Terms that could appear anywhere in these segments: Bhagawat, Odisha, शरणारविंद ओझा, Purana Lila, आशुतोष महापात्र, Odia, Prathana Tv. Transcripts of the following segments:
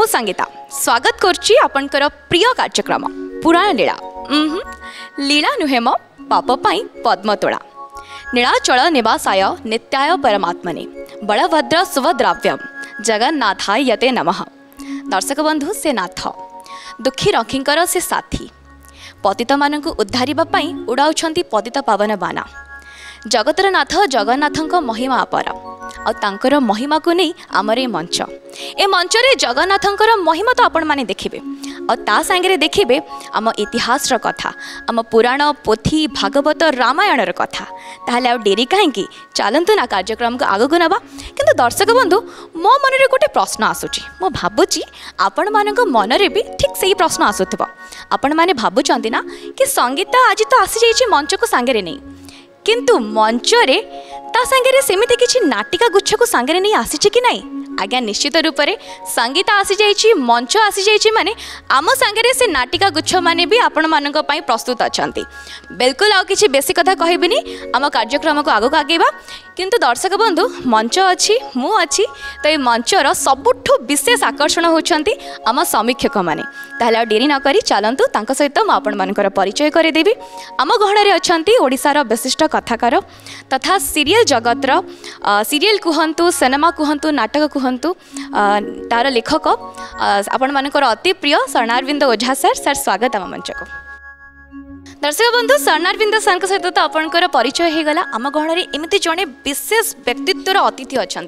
मु संगीता स्वागत करची आपणकर प्रिय कार्यक्रम पुराण लीला। लीला नुहेम पापपाई पद्मतोड़ा नीलाचल निवासाय नित्याय परमात्मने बलभद्र सुभद्राव्यम जगन्नाथाय यते नमः। दर्शक बंधु से नाथ दुखी रखींकर से साथी पतित मानकु उद्धारिबा पाई उड़ाउछंती पतित पावन बाना। जगतर नाथ जगन्नाथंक महिमा अपार और तांकर महिमा को नहीं आमर ए मंच जगन्नाथंकर महिमा तो आपण माने देखिबे और ता सांगरे देखिबे आम इतिहास कथा आम पुराण पोथी भागवत रामायण कथा। ताहले आ डेरी काहेकि चलतु ना कार्यक्रम को आगक ना। किंतु दर्शक बंधु मो मन में गोटे प्रश्न आसूची मो भाबुची आपण मानक मन रे भी ठीक सही प्रश्न आसुथिबो। आपण माने भाबुचंती ना कि संगीता आज तो आसी जाईची मंच को सांगरे नहीं किंतु मंच सांगे सेमती किसी नाटिका गुच्छ को सांगे नहीं आसी कि ना। आज्ञा निश्चित रूप से संगीता आसी जाइए मंच आसी जाइए माने आम सांगे से नाटिका गुच्छ माने भी आपण मानक पाई प्रस्तुत अच्छा। बिल्कुल आउ किसी बेसी कथा कहबिनी आम कार्यक्रम को आगक आगे। किंतु दर्शक बंधु मंच अच्छी मु अच्छी तो ये मंचर सबुठ विशेष आकर्षण होती आम समीक्षक मैंने। ताहले डेरी नक चलतु तांका सहित मु आपण मानकर परिचय करदेवी। आम गहणरे अछंती ओडिसार विशिष्ट कथाकार तथा सीरियल जगतर सीरियल कहतु सिनेमा कहतु नाटक कहतु तार लेखक आपण मानकर अति प्रिय शरणारविंद ओझा सर। सर स्वागत आम मंच को। दर्शक बंधु शरणारविंद सर सहित तो आपणकर परिचय होगा। आम गहन में एमती जड़े विशेष व्यक्तित्वर अतिथि अच्छा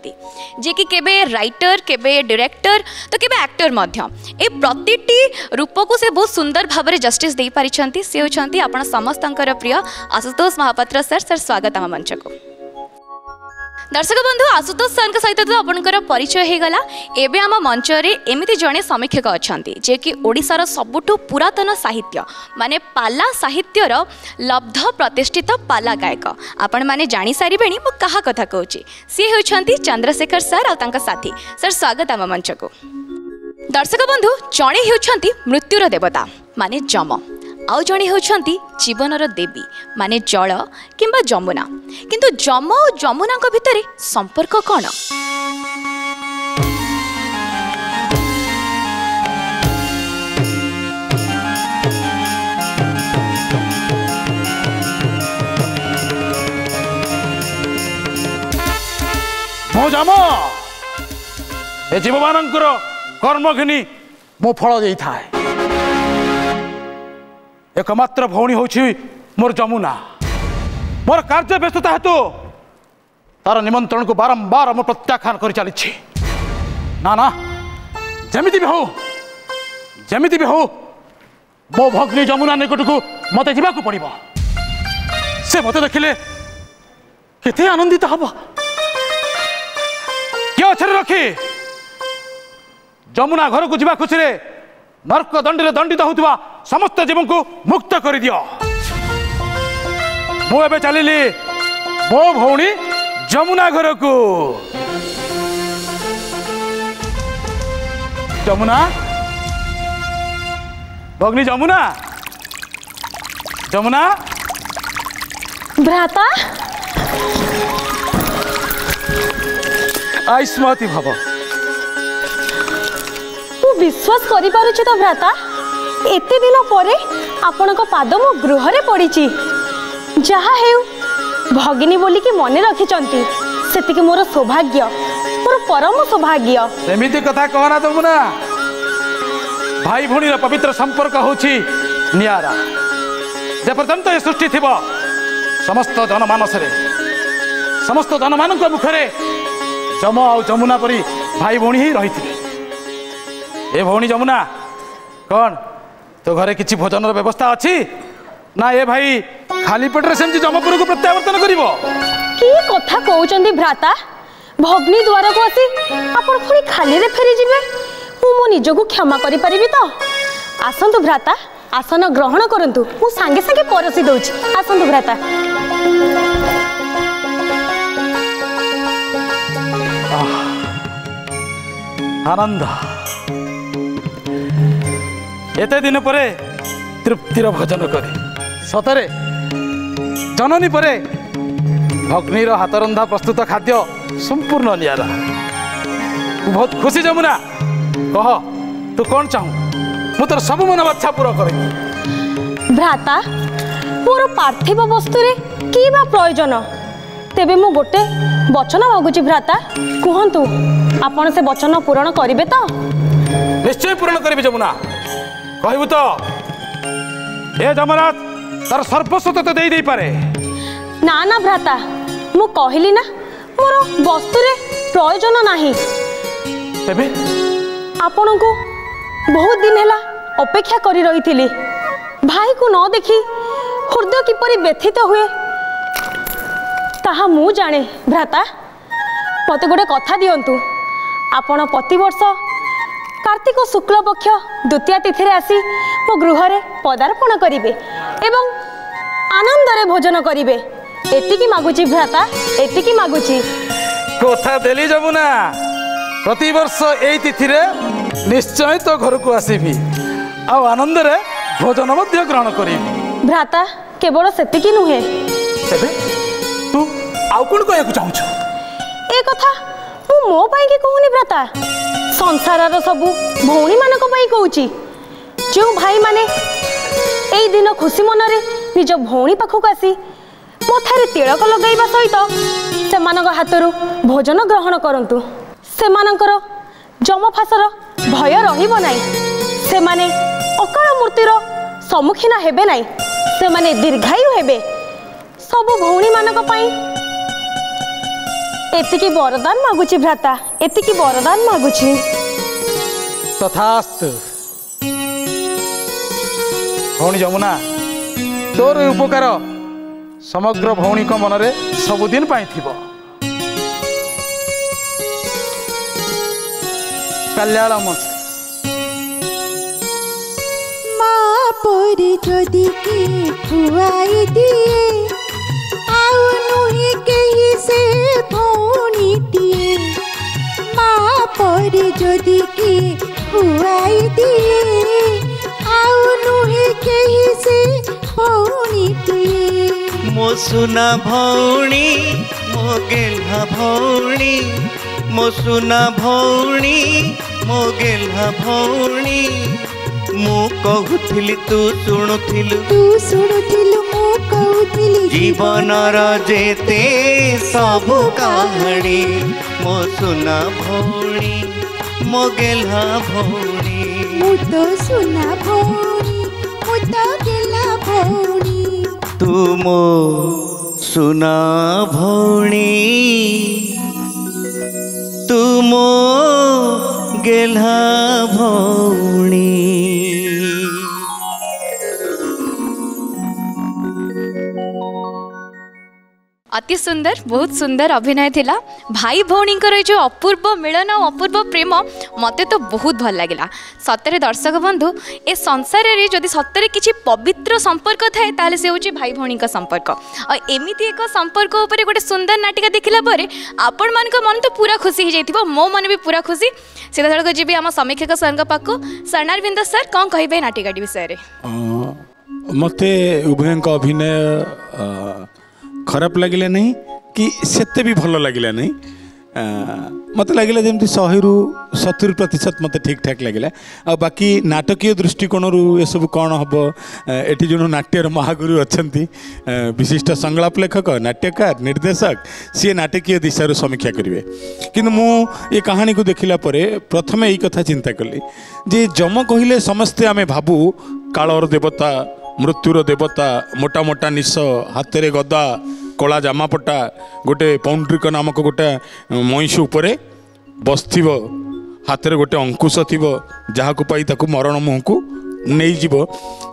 जे कि केबे राइटर केबे डायरेक्टर तो केबे एक्टर मध्य ए प्रतिटी रूप को से बहुत सुंदर भाव में जस्टिस दे पारिछंती। से होछंती आपण समस्तंकर प्रिय आशुतोष महापात्र सर। सर स्वागत आम मंच को। दर्शक बंधु आशुतोष सर सहित तो आपणकर परिचय होगा। एवं आम मंच एमती जड़े समीक्षक अच्छा जे कि ओडिशार सबुठू पुरातन साहित्य माने पाला साहित्यर लब्ध प्रतिष्ठित पाला गायक आपण माने जानी सारे मु कहा कथा कहूँ सी होती चंद्रशेखर सर और तांका साथी। सर स्वागत आम मंच को। दर्शक बंधु जड़े होती मृत्युर देवता माने जम आउ जड़े होती जीवनर देवी माने जल किंबा जमुना। किंतु जम और जमुना भितरे संपर्क कौन? मो जम ए जीव मान कर्म घिनी मो फल दे थाए एकमात्र भौणी होछि मोर जमुना। मोर कार्य व्यस्तता हेतु तार निमंत्रण को बारंबार मोर प्रत्याख्यान कर चली ना ना जमिति भी हो मो भग्नी जमुना निकट को मत जावाक पड़ो। से मत देखिले केते आनंदित हब। के अक्षर रखी जमुना घर को जावा खुशी नरक दंडी दंडित होता समस्त जीवन को मुक्त कर दियो। मो एबे चलिली मो भौणी जमुना घर को। जमुना भगनी जमुना जमुना भ्राता आयुष्मती भव। विश्वास करी पारुछि तो भ्राता एते दिन परे आपण को पाद मो गृह रे पड़ीची। जहा हेउ भगिनी बोली कि मन रखिचंती सेति कि मोर सौभाग्य मोर परम सौभाग्य। सेमिति कथा कहना जमुना भाई भणी रा पवित्र संपर्क होछि नियारा जे पर्यंत ए सृष्टि थिबो समस्त जनमानस रे समस्त जनमानन को मुखरे जम और जमुना परी भाई भणी ही रहिथि। ए भौणी जमुना कौन तो घरे किसी भोजन व्यवस्था अच्छी ना? ए भाई खाली पेटर से जमपुर को प्रत्यावर्तन करिवो की कथा कहउचंदी भ्राता। भग्नी द्वार को आसी आपण पुणी खाली रे फेरी जिवे मु मो निज को क्षमा करि परिबी तो? आसंतु भ्राता आसन ग्रहण करंतु मु सांगे सांगे परसी दउछि। आसंतु भ्राता। आनंद एते दिन परे तृप्तिर भजन करे सतरे जननी परे भग्नीर हाथरंधा प्रस्तुत खाद्य संपूर्ण नियारा। बहुत खुशी जमुना कह तू कौन चाहू मु तोर सब मनोवांछा पूरा करेगी। भ्राता मोर पार्थिव वस्तु रे की बा प्रयोजन तेबे मु गोटे वचन मागुची भ्राता कहंतु आपण से वचन पूरण करिवे तो? निश्चय पूरण करिवे जमुना कहबु तो ए जमराज तर सर्वस्व तो दे दे पारे। ना ना भ्राता मु कहली ना मोर वस्तु रे प्रयोजन नाही। तेबे आपण को बहुत दिन हैला अपेक्षा करी रही थिली भाई को न देखी हृदय किपरि व्यथित हुए ताहा मु जाने। भ्राता मत गोटे कथा दिंतु आपण प्रतिवर्ष कार्तिक शुक्ल पक्ष द्वितीय तिथि आसी मो गृह पदार्पण करिवे एवं आनंद रे भोजन करिवे। एतिकी मागुची भ्राता एतिकी मागुची। कथा देली जमुना प्रतिवर्ष एई तिथि रे निश्चय तो घर को आसीबी आ आनंद रे भोजन मध्य ग्रहण करिवे। भ्राता केवल सेतिकी नुहे आउ कौन कहक चाहूँ ए कथा मु मो पाई के कहूनी भ्राता संसार सबू भौणी मानक पाई कहूची जो भाई माने एई दिन खुशी मन रे निज भौणी पाखक आसी मथारे तिलक लगाइबा सहित से मानक हातरू भोजन ग्रहण करंतु से मानकर जमफासर भय रहिबो नाही। से माने अकाल मूर्तिर सम्मुखीन हेबे नाही। से माने दीर्घायु हेबे। सबू भौणी मानक पाई एतिकी वरदान मागुची भ्राता एतिकी वरदान मागुची। तथास्तु। भौणी जमुना तोर उपकार समग्र भौणी को मनरे सबुदिन पाई थिबो। कल्याणमस्त मा परी जदी के खुआई दिए आउ नुही केही से जदि के खुआई दिए आउ नुहे कहीं से भौणी दिए। मो सुना भौणी मो गेल्हा भौणी मो सुना भौणी मो गेल्हा भौणी मो कहूथिली तू सुणुथिलु मो कहूथिली जीवन रा जेते सब कहानी मो सुना भौणी मो गेल्हा भौणी मु तो सुना भौणी मु तो गेल्हा भौणी तू मो सुना भौणी तू मो गेल्हा भौणी। अति सुंदर बहुत सुंदर अभिनय थिला भाई भौणी जो अपूर्व मिलन और अपूर्व प्रेम मते तो बहुत भल लगिला। सतरे दर्शक बंधु ए संसार रे जदि सतरे किछि पवित्र संपर्क थाए ताले से होछि भाई भौणी का संपर्क और एमिति एक संपर्क ऊपर गोटे सुंदर नाटिका देखला पर आपण मान मन तो पूरा खुशी हो जाइथिबो। मो मन भी पूरा खुशी। सीधा सड़क जीवी आम समीक्षक सर पाखु सरणारविंद सर कौन कहे नाटिकाटी विषय मत उभय अभिनय खराब लगे ना कि सेते भी भल लगे ना मत लगे जमी 100 ରୁ 70% मत ठीक ठाक लगे। आ बाकी नाटकीय दृष्टिकोण रू ये सब कौन हम ये जो नाट्यर महागुरु अच्छा विशिष्ट संलाप लेखक नाट्यकार निर्देशक सी नाटकीय दिशार समीक्षा करेंगे कि मु ये कहानी को देखला प्रथम यही कथा चिंता कली जे जम कहले समस्ते आम भाबू कालर देवता मृत्युर देवता मोटा मोटा निश हाथ में गदा कला जामापटा गोटे पौंड्रिक नामक गोटे मईस उपर बस हाथ में गोटे अंकुश थी जहाँ को पाई ताकू मरण मुह को नहीं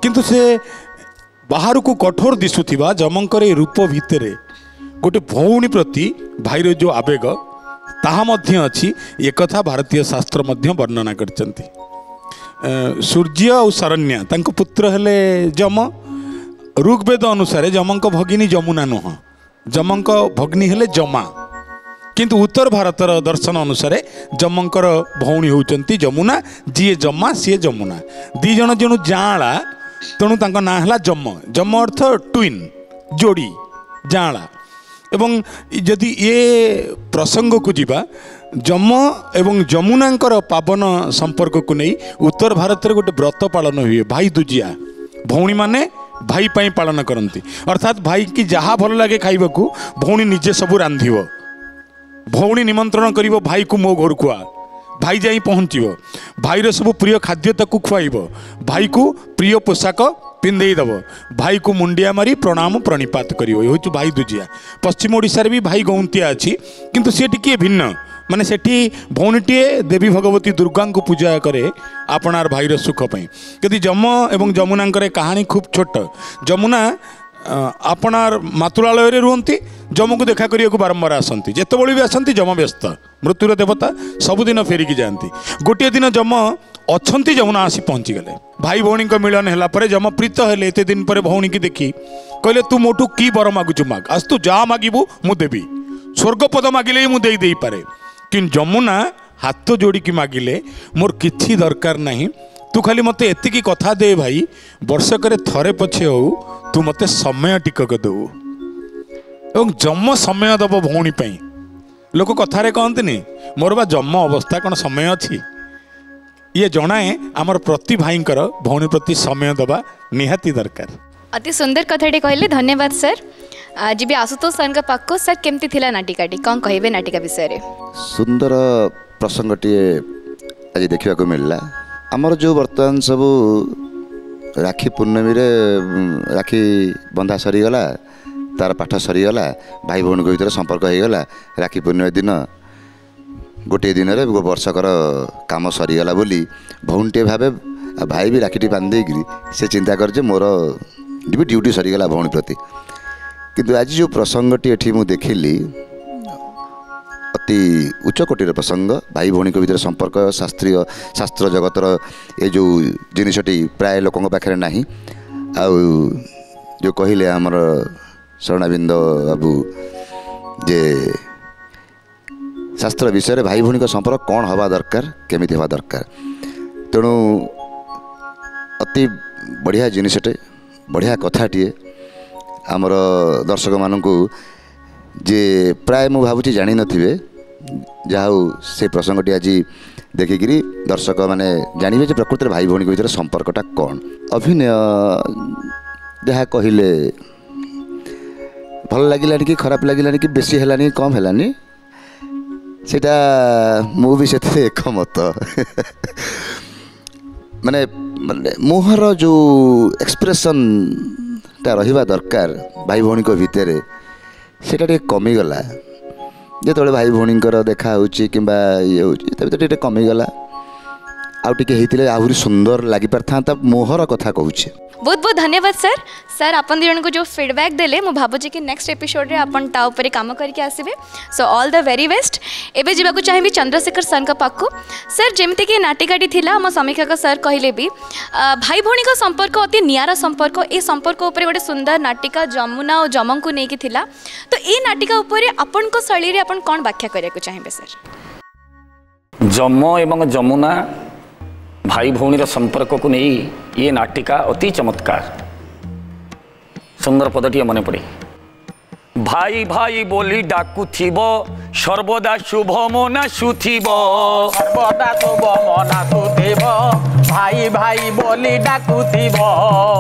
किंतु से बाहर को कठोर दिशुवा जमंकर रूप भितर गोटे भौणी प्रति भाईर जो आवेग ताहा मध्य अच्छी एक भारतीय शास्त्र मध्य वर्णना कर सूर्य और शरण्य तांको पुत्र हेले जम। ऋग्वेद अनुसार जमंक भगिनी जमुना नुह जमंक भगिनी हेले जमा किंतु उत्तर भारतर दर्शन अनुसार जमंकर भौणी होचंती जमुना जी जमा सी जमुना दी जन जेणु जाँला तेणु तांको नाम हला जम। जम अर्थ ट्विन जोड़ी जाँला एवं यदि ये प्रसंग को जीवा जम एवं जमुना पावन संपर्क को नहीं उत्तर भारत में गोटे व्रत पालन हुए भाई दूजिया भौणी माने भाई पाई पालन करती अर्थात भाई की जहाँ भल लगे खाइबाकू भौणी निजे सब रांधिव भौणी निमंत्रण कर भाई को मो घर को आ भाई जाई पहुँचो भाईर सब प्रिय खाद्य ताकू खुआब भाई को प्रिय पोशाक पिंधे दब भाई को मुंडिया मारी प्रणाम प्रणिपात कर भाई दूजिया। पश्चिम ओडिशार भी भाई गौंतिया अच्छी किंतु सी टे भिन्न माने सेठी भौणीटीए देवी भगवती दुर्गा को पूजा करे आपणार भाईर सुखपाई यदि जम एवं जमुना कहानी खूब छोट जमुना आपणार मातृआलय रुहती जम को देखा करने को बारंबार आसती जितेबले भी आसती जम व्यस्त मृत्युर देवता सबुदिन फेरिकी जाती गोटे दिन जम अच्छी जमुना आसी पहुँचीगले भाई भौणी मिलन है जम प्रीत हेले एत दिन पर भौणी की देखी कहले तू मोटू कि बर मागुचु माग आज तू जा मागू मुदेवी स्वर्गपद मागिले मुझे पारे कि जमुना हाथ जोड़ी मागिले मोर किसी दरकार नहीं तू खाली मत एति कथा दे भाई वर्षक थरे पछे हो तू मत समय टिकक देव एवं जम समय दब भौणी लोक कथारे कहते मोर बा जम अवस्था कौन समय अच्छी ये जनाए आमर प्रति भाई भौणी प्रति समय दबा निहाती दरकार। अति सुंदर कथाटे कहले धन्यवाद सर। आज भी आशुतोष सर पाक सर केमती थिला नाटिकाटी कौन कहे नाटिका विषय रे सुंदर प्रसंगटी आज देखा को मिलला आमर जो बर्तमान सब राखी पूर्णमी राखी बंधा सरीगला तार पाठ सरीगला भाई भौणी भर संपर्क होगला राखी पूर्णिमा दिन गोटे दिन वर्षकर काम सरीगला बोली भौणीटे भावे भाई भी राखी बांधे से चिंता कर मोर भी ड्यूटी सरीगला भौणी प्रति किंतु आज जो प्रसंगटी एठी मु देखिली अति उच्चकोटीर प्रसंग भाई भौणी भर संपर्क शास्त्रीय शास्त्र जगतर ये जो जिनसटी प्राय लोकों पाखे ना जो कहले आमर शरणाबिंद बाबू जे शास्त्र विषय में भाई भौणी संपर्क कौन हवा दरकार केमिति हवा दरकार तेणु अति बढ़िया जिनसटे बढ़िया कथाटे आमर दर्शक मानू जे प्राय मु भावुची जानी नथिबे से प्रसंगटी आज देखिक दर्शक माने जानिबे जे प्रकृत भाई भौणी भर संपर्कटा कौन। अभिनय जहाँ कहले भल लगिलानी कि खराब लगिलानी कि बेसी हेलानी कम हेलानी सेटा मु भी सेते एकमत माने मुहर जो एक्सप्रेशन ता रहिबा दरकार भाई भौणी भितर से कमीगला जो भाई भौणी देखा होगा ये कमीगला आउटे आहरी सुंदर लगी पार था मोहर कथा कहूँ। बहुत बहुत धन्यवाद सर। सर आपन दिजन को जो फीडबैक देले मु भाबुची कि नेक्स्ट एपिसोड रे आपन ता ऊपर काम करके आसीबे so all the very best. एबे जिबा को चाहिबी चंद्रशेखर सर का पाखो सर जेमते कि नाटिकाटी थिला हम समीक्षक सर कहले भी भाई भौणी का संपर्क अति नियारा संपर्क ए संपर्क ऊपर गोटे सुंदर नाटिका जमुना और जमन को नेकी थिला तो ए नाटिका ऊपर आपन को शैली रे आपन कोन व्याख्या करिया को चाहिबे सर। जम एवं जमुना भाई भौणी संपर्क को नहीं ये नाटिका अति चमत्कार सुंदर पदटिया मन पड़े भाई भाई बोली डाकु थीबो सर्वदा शुभ मना सुथिबो सर्वदा शुभ मना सुथिबो भाई भाई बोली डाकु थीबो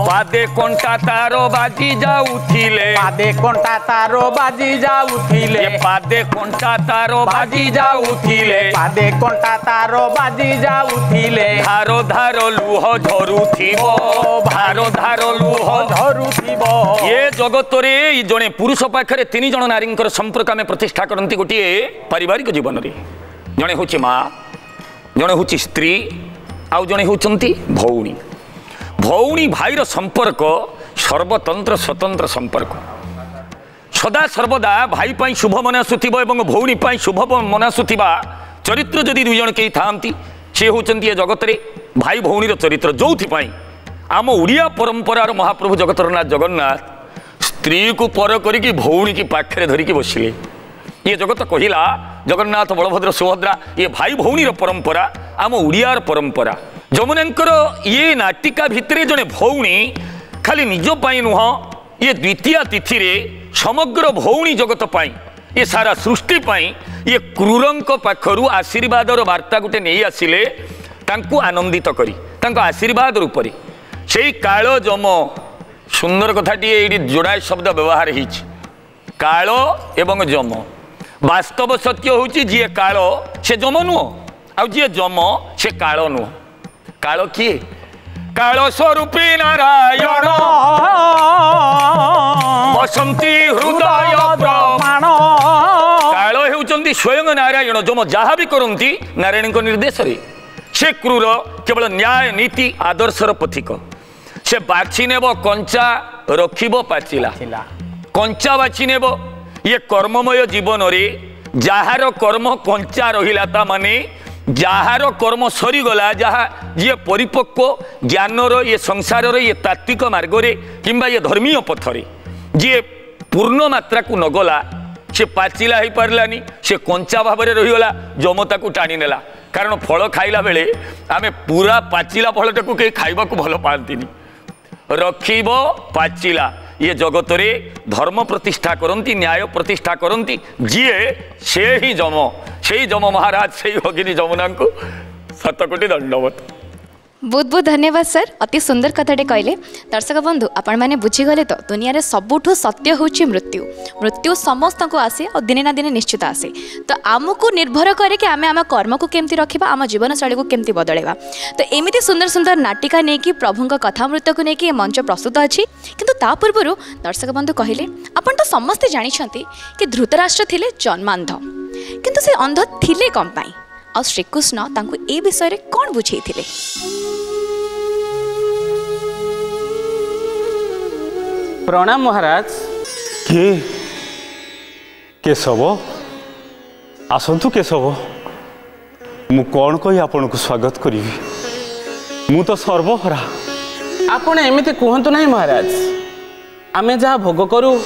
बादे कोंटा तारो बाजी जाउथिले बादे कोंटा तारो बाजी जाउथिले बादे कोंटा तारो बाजी जाउथिले बादे कोंटा तारो बाजी जाउथिले धारो धारो लुह झरुथिबो धारो धारो लुह झरुथिबो ये जगत रे जने पुरुष पाखरे तीन जन नारी संपर्क आम प्रतिष्ठा करती गोटे पारिवारिक जीवन में जड़े हूँ माँ जड़े हूँ स्त्री आउ जड़े हूँ भौणी भौणी भाईर संपर्क सर्वतंत्र स्वतंत्र संपर्क सदा सर्वदा भाईपाई शुभ मनासुव और भौणी शुभ मनासुवा चरित्र जदि दुई जन कई था सी हूँ ये जगत रे भाई भौणीर चरित्र जो आम ओडिया परंपरार महाप्रभु जगतरनाथ जगन्नाथ स्त्री को पर करी भौणी की पाखे धरिकी बसिले ये जगत कहला जगन्नाथ बलभद्र सुभद्रा ये भाई भौणीर परंपरा आम ओडियार परंपरा जमुनांकर ये नाटिका भितर जड़े भौणी खाली निजपाई नुह ये द्वितीय तिथि समग्र भौणी जगत पाई ये सारा सृष्टि ये क्रूरंक पाखरु आशीर्वाद और वार्ता गोटे नहीं आसिले आनंदित करी आशीर्वाद रूपरी से कालो जम सुंदर कथाटी जोड़ाए शब्द व्यवहार हो कालो एवं जम वास्तव सत्य हो जी कालो से जम नुह जी जम से कालो नुह कालो किए कालो स्वरूपी नारायण बसंती हृदय प्रमाण कालो होउचंती स्वयं नारायण जम जहाँ भी करती नारायण को निर्देश रे से क्रूर केवल न्याय नीति आदर्शर पथिक से बाछी नेब कंचा रखिब पाचिला कंचा बाछी नेब ये कर्ममय जीवन रे जार कर्म कंचा रहिला ता माने जार कर्म सरीगला जहा जी परिपक्व ज्ञान ये संसार ये तात्विक मार्ग रे किंबा ये धर्मीय पथरे जी पूर्ण मात्रा को नगला से पाचिला हो पारानी से कंचा भाव में रहीगला जमता को टाणी नेला कारण फल खाइला बेले आमे पूरा पाचिला फलटा को कहीं खाइबा को भल पाती रखिबो पाचिला ये जगत रे धर्म प्रतिष्ठा करती न्याय प्रतिष्ठा करती जी से ही जम से जम महाराज से भगिनी जमुना को शतकोटी दंडवत। बहुत बहुत धन्यवाद सर, अति सुंदर कथाटे कहले। दर्शक बंधु आपण मैंने बुझीगले तो दुनिया रे सबुठू सत्य होची मृत्यु। मृत्यु समस्त को आसे और दिने ना दिने निश्चित आसे तो आमको निर्भर करे कि आमे आम कर्म को केमती रखिबा आम जीवनशैली को केमती बदलेबा। तो एमिति सुंदर सुंदर नाटिका नेकी प्रभु कथामृत को लेकिन मंच प्रस्तुत अच्छी किंतु ता पूर्व दर्शक बंधु कहले आपण तो समस्ते जानिछंती कि धृतराष्ट्र थिले जन्मांध किंतु से अंध थिले कम पाई और श्रीकृष्ण तांको ए विषय रे कोन बुझे थिले। प्रणाम महाराज। किए केशव आसंतु केशव मु कोन कोई आपन को स्वागत करिवि मु तो सर्वहरा आपण एमिते कहंतु नाही महाराज आमे जा भोग करू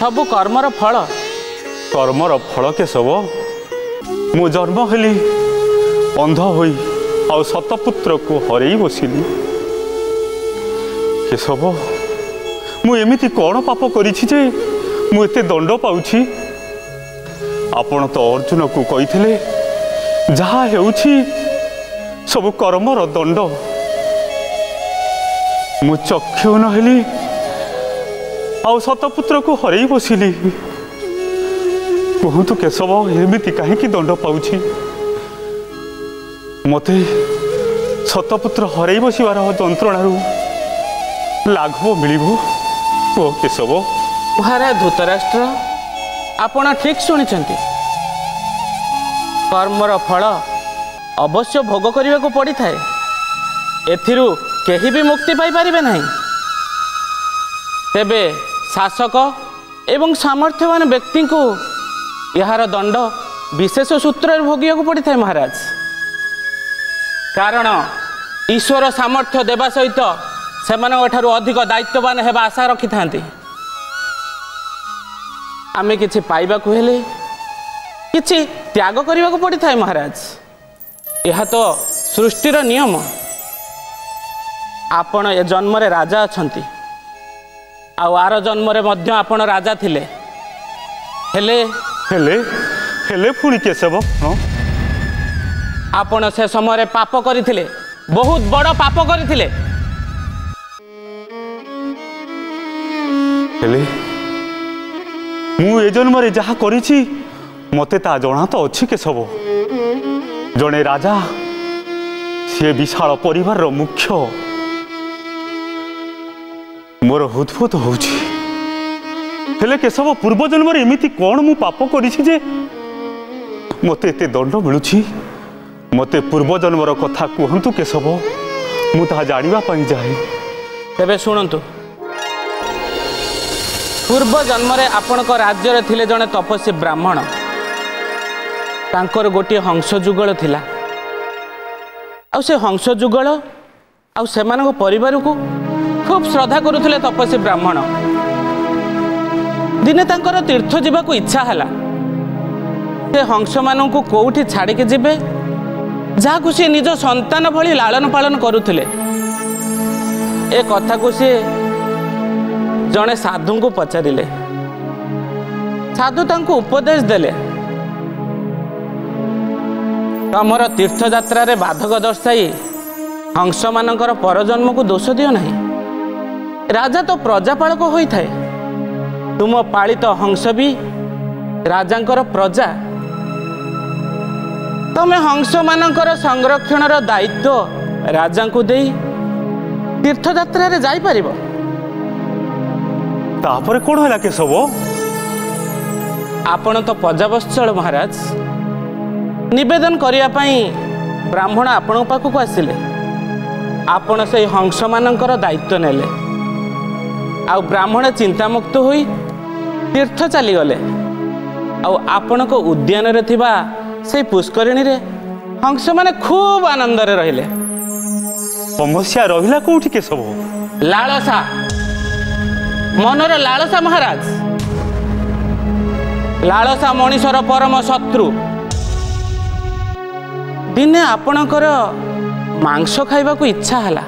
सब कर्मर फल केशव मो जन्म हेली अंध होई और शतपुत्र को हरई बसिली केशव मु एमिति कौन पाप करिछि जे मु एते दंड पाउछि। आपण तो अर्जुन को कहिथिले जहा हेउछि सब कर्मर दंड मु चक्षु न हेली और शतपुत्र को हरई बसिली कहतु केशव एमती कहीं दंड पाऊँ मते शतपुत्र हर बसबार जंत्रणारू लाघव मिलू कह केशव। महाराज धृतराष्ट्र आपण ठीक शुणी कर्मर फल अवश्य भोग करने को पड़ी था एथिरु केही भी मुक्ति पाई पारिबे नहीं। तेबे शासक एवं सामर्थ्यवान व्यक्ति को यार दंड विशेष सूत्र भोगिया को पड़ता है महाराज कारण ईश्वर सामर्थ्य देवा सहित से अधिक दायित्ववान होगा आशा रखि था आम कि किसी त्याग करने को पड़ता है महाराज यह तो सृष्टिर नियम। आपण ए जन्मरे राजा अछंती आउ आर जन्मरे मध्य आपण राजा थिले हेले हेले हेले पुणी केशव आपण से समय पाप करिथिले बहुत बड़ पाप करिथिले हेले मु ए जन्म रे जहा करिछि मते ता जणा तो अछि केशव जणे राजा से विशाल परिवार रो मुख्य मोर हुतफुत होछि हेले केशव पूर्व जन्म रे एमिति कोन मु पाप करिछि जे मते एते दंड मिलुछि मते पूर्व जन्म रो कथा कहंतु केशव मु ता जानिबा पई जाए। तबे सुनंतु पूर्व जन्म रे आपण को राज्य रे थिले जने तपस्वी ब्राह्मण तांकर गोटी हंस जुगल थिला आ से हंस जुगल आ सेमान को परिवार को खूब श्रद्धा करुथिले तपस्वी ब्राह्मण दिने तांकर तीर्थ जीवा को इच्छा हला से हंस मानू को कोठी छाड़ी के जीवे जहाँ से निज संतान भली लालन पालन करुले ए कथा को सी जड़े साधु को पचारे साधु तांको उपदेश देले तमर तीर्थ यात्रा रे बाधक दर्शाई हंस मानकर परजन्म को दोष दियो नहीं। राजा तो प्रजापालक होइथाए, तुम पालित हंस भी राजांकर प्रजा। तुम हंस मानकर संरक्षण रो दायित्व राजा को दे तीर्थ यात्रा रे जाई परिबो। तापर कोण होला के सब आपण तो प्रजावत्सल महाराज निवेदन करिया पई ब्राह्मण आपण पाखक आसिले, आपण से हंस मानकर दायित्व नेले। आ ब्राह्मण चिंतामुक्त होई तीर्थ चली गले। आ आपण को उद्यान रे थिबा से पुष्करिणी रे हंस माने खूब आनंद रे रहिले। समस्या रहिला कोठी के सब लालसा मनर लालसा महाराज। लालसा मनीषर परम शत्रु। दिने आपणकर मांस खाइबा को इच्छा हला।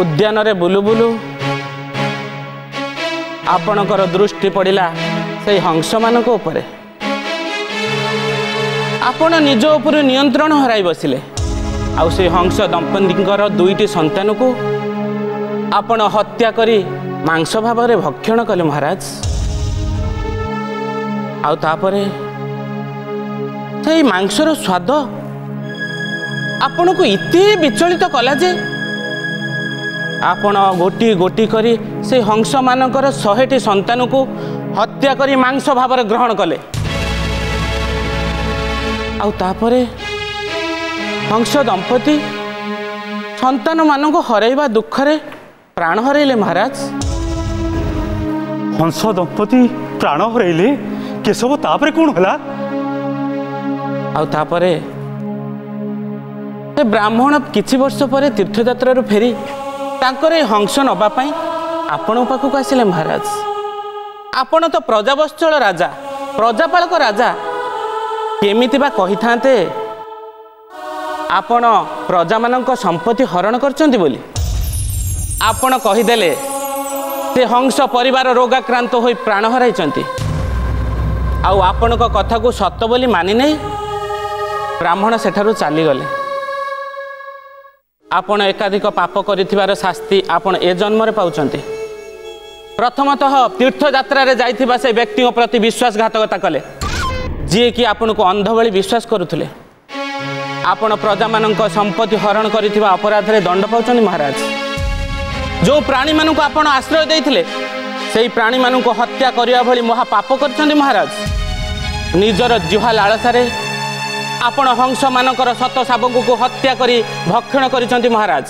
उद्यान रे बुलु बुलु आपणकर दृष्टि पड़िला से हंस मानक उपरे। आपण निज उपर नियंत्रण हराई बसिले। आ से हंस दंपतींकर दुईटी संतान को आपण हत्या करी मांस भाव में भक्षण कले महाराज। आउ तापरे से मांसर स्वाद आपण को इति विचलित कला जे आपण गोटी गोटी करी से हंस मानकर 100टी संतान को हत्या करी मांस भाव में ग्रहण कले। आउ तापरे हंस दंपति संतान मान को हरैबा दुखरे प्राण हरैले महाराज। हंस दंपति प्राण हरैले के सब तापरे कोण होला। आ तापरे से ब्राह्मण किछि वर्ष पर तीर्थ यात्रा रु फेरी तांकर हंस नबा पई आपण पाखक आसिले महाराज। आपण तो प्रजावत्सल राजा प्रजापालक राजा केमिति बा कहिथांते आपण प्रजा मानक संपत्ति हरण करचंती बोली। आपण कहीदेले से हंस परिवार रोगाक्रांत हो प्राण हराई। आपण को कथा को सत बोली मानि नहीं ब्राह्मण सेठारु चली गले। आपण एकाधिक पाप करिथिबार शास्ति आपण ए जन्म रे पाउचंती। प्रथमतः तीर्थ यात्रा रे जाइथिबा से व्यक्ति प्रति विश्वासघातकता कले जी कि आपण को अंध भली विश्वास करुथिले। आपण प्रजा मानक संपत्ति हरण करिथिबा अपराध रे दंड पाउचंती महाराज। जो प्राणी मानू को आपण आश्रय देइथिले सेही प्राणी मानू को हत्या करिया भली महापाप करछंती महाराज। निजर जुहा लालसा रे आपण हंस मानकर सत शावक को हत्या करी भक्षण करछंती महाराज।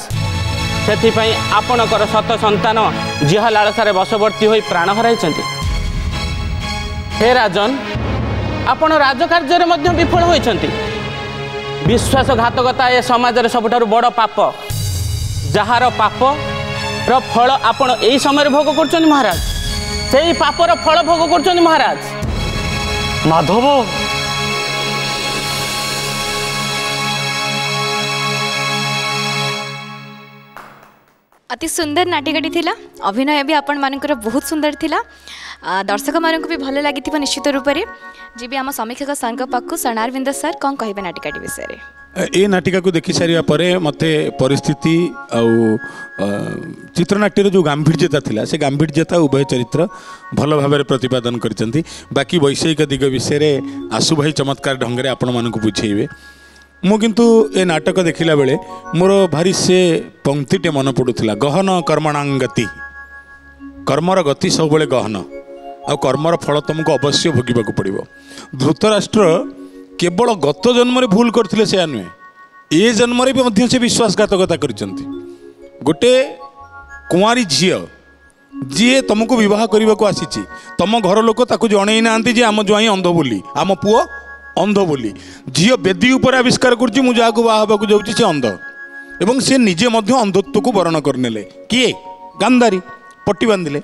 सेथि पई आपणकर सत संतान जुहा लालसा रे वशवर्ती होई प्राण हराइछंती। हे राजन आपण राजकार्य रे मध्य विफल होइछंती। विश्वासघातकता ए समाज रे सबठारु बड़ पाप। जहार पाप रो फल आपण एई समय भोग करछन महाराज। सेई पापर फल भोग करछन महाराज। माधव अति सुंदर नाटिकाटी थिला। अभिनय भी आपण मानकर बहुत सुंदर थिला। दर्शक मानक भी भल लागिथिबा निश्चित रूप रे। जेबी आम समीक्षक सरक पाखु शरणारविंद सर कौन कहबे नाटिकाटी विषय रे। ए नाटिका को देखि सारे पर मत परिस्थिति चित्रनाट्यर जो गांभीर्यता थिला से गांभीर्यता उभय चरित्र भल भाव प्रतिपादन करिसेंती। बाकी वैषयिक दिग विषय में आशु भाई चमत्कार ढंग आपण मानक बुझेबे। मु किंतु ए नाटक देखिला बेले मोर भारी से पंक्तिटे मन पड़ुला गहन कर्मणां गति। कर्मर गति सब बेले गहन आ कर्मर फल तुमको अवश्य भोगिबाकू पड़िबो। धृतराष्ट्र केवल गत जन्म भूल करथिले से नुहे ए जन्म भी मध्य से विश्वासघातकता करिसेंती। गोटे कुंवारी झील जी तुमको बहुत करने आसी तुम घर लोक ताकू जणै नांती जे आम ज्वाई अंध बोली आम पुओ अंध बोली झील बेदी उपर आविष्कार करुच्ची मुझे बाहर जाऊँगी से अंध एवं सी निजे अंधत्व को बरण करने किए गांधारी पट्टी बांधिले।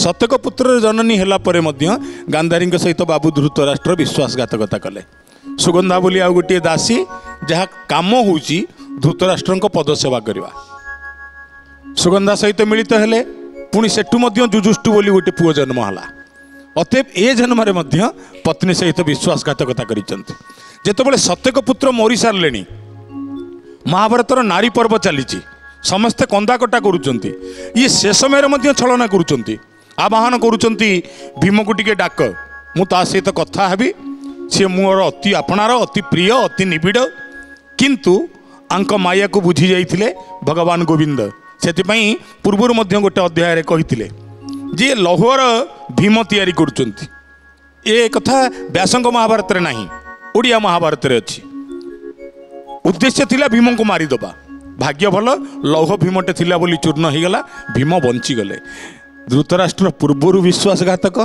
सतक पुत्र जननी हैला परे मध्य गांधारी सहित बाबू धृतराष्ट्र विश्वासघातकता कले। सुगंधा बोली आउ गोटे दासी जहाँ काम हो धृतराष्ट्र पदसेवा करवा सुगंधा सहित मिलित तो हेले। पुणी सेठू जुजुष्टु बोली गोटे पुओ जन्म हला। अतएव ए जन्मरे मध्य पत्नी सहित विश्वासघातकता करिसंती जेतबेले सत्यक पुत्र मोरी सारले महाभारतर नारी पर्व चली समस्ते कंदाकटा करुचंती ये से समय मध्य छलना करुचंती आवाहन करुचंती भीम को टिके डाक मु ता सहित कथा हेबी सी मोर अति आपणार अति प्रिय अति निबिड़ किंतु आंक माया को बुझी जाइथिले भगवान गोविंद सेतिपई पूर्वर मध्य गोटे अध्याय रे कहिथिले जी लौहर भीम तैयारी करुचंती ए कथा व्यासंग महाभारत रे नाही ओडिया महाभारत रे अछि उद्देश्य थिला भीम को मारी दबा भाग्य भल लौह भीमटे थिला बोली चूर्ण हो गला भीम बंची गले धृतराष्ट्र पूर्वर विश्वासघातक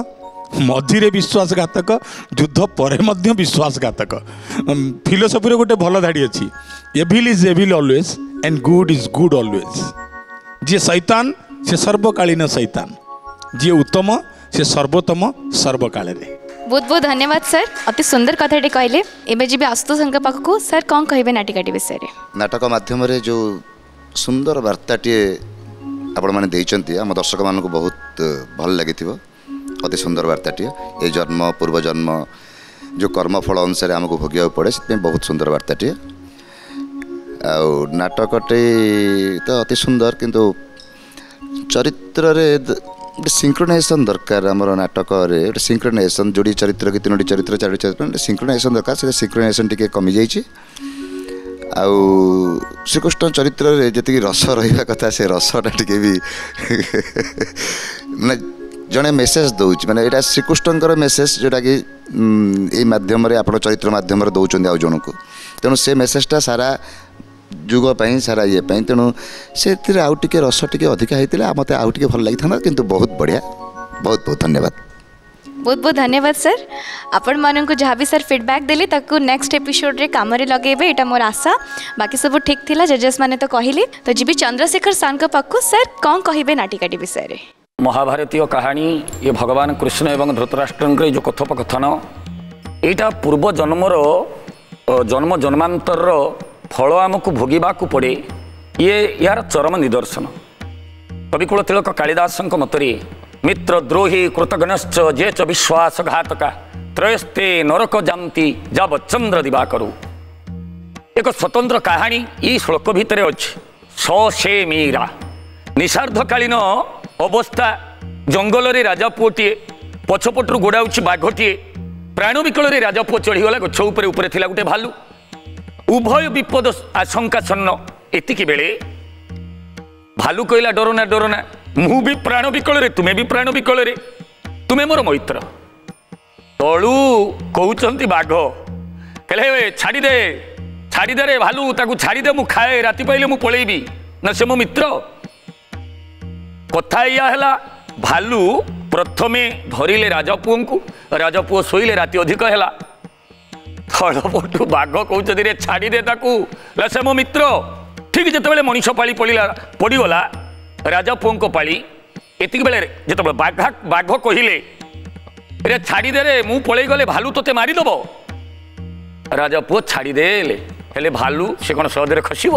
मझीरे विश्वासघातक युद्ध पर मध्य विश्वासघातक फिलोसफी रे गोटे भल धाड़ी अछि evil is evil always and good is good always जे शैतान से सर्वकालीन शैतान जी उत्तम से सर्वोत्तम सर्वकाल बहुत बहुत धन्यवाद सर अति सुंदर कथाटे कहले एवं जी आशुतोष पाखक सर कौन कहे नाटिकाटी विषय नाटक मध्यम जो सुंदर वार्ताटी आपंट आम दर्शक मान को बहुत भल लगी अति सुंदर वार्ताटी ए जन्म पूर्व जन्म जो कर्मफल अनुसार आमको भोगवाक पड़े से बहुत सुंदर वार्ताटी नाटकटी तो अति सुंदर किंतु चरित्र गोटे सिंक्रोनाइजेशन दरकार आम नाटक गोटे सिंक्रोनाइजेशन जोड़ी चरित्र कि तीनोटी चरित्र चारोटी चरित्र सिंक्रोनाइजेशन दरकार से सिंक्रोनाइजेशन टी कमी जा श्रीकृष्ण चरित्र रे जी रस रहा कथा से रसटा टी भी मैं जड़े मेसेज दौर मैंने यहाँ श्रीकृष्ण मेसेज जोटा कि मध्यम आप चरित्र मध्यम दौरान आज जन को तेणु से मेसेजटा सारा जुगपाई सारा ये तेणु से आउटे रस टी अधिका होता मत आउटे भल लगी था किंतु बहुत बढ़िया बहुत बहुत धन्यवाद बहुत बहुत धन्यवाद सर आपण मानक जहाँ भी सर फीडबैक देले ताकू नेक्स्ट एपिसोड रे काम रे लगेबे एटा मोर आशा बाकी सब ठीक थिला जजेस माने तो कहले तो जीबी चंद्रशेखर सान को पाखु सर कौन कहबे नाटिकाटी विषय रे महाभारतीय कहानी ये भगवान कृष्ण एवं धृतराष्ट्र जो कथोपकथन एटा पूर्व जन्मर जन्म जन्मांतर फल आमको भोगवाकू पड़े ये यार चरम निदर्शन कविकुल तिलक कालिदास मतरे मित्रद्रोही कृतघ्नश्च जे च विश्वासघातका त्रयस्ते नरक जामती जब चंद्र दिवाकरु एक स्वतंत्र कहानी ये श्लोक भितर अच्छे से मीरा निषार्धकालीन अवस्था जंगल रे राजा पुओटे पछपटू गोड़ाऊँच बाघटे प्राण विकल रे राजा पुओ चढ़ीगला गछ उपरे थिला गोटे भालू उभय विपद आशंकासन्न एतिकी बेले भालू कहला डरना डरना मु भी प्राण विकल रे तुम्हें भी प्राण विकल रे तुम्हें मोर मित्र तलू कहते बाघ कहे छाड़ीदे रे भालू ताकू छाड़ीदे मु खाए राति पाइले मु पलैबी ना से मो मित्र कथा या हला भालू प्रथमे धरिले राजा पुओ सोइले राति अधिक हला तलपटू बाघ कहते रे छाड़ीदे से मो मित्र ठीक जिते मनीष पाली पड़गला राजा पुओं पाली एति बेले जो बाघ कहले रे छाड़ीदे रे मु पलैगले भालू तोते मारिदेव राजा पुओ छाड़ीदे हेले भालू से कौन सहजरे खसब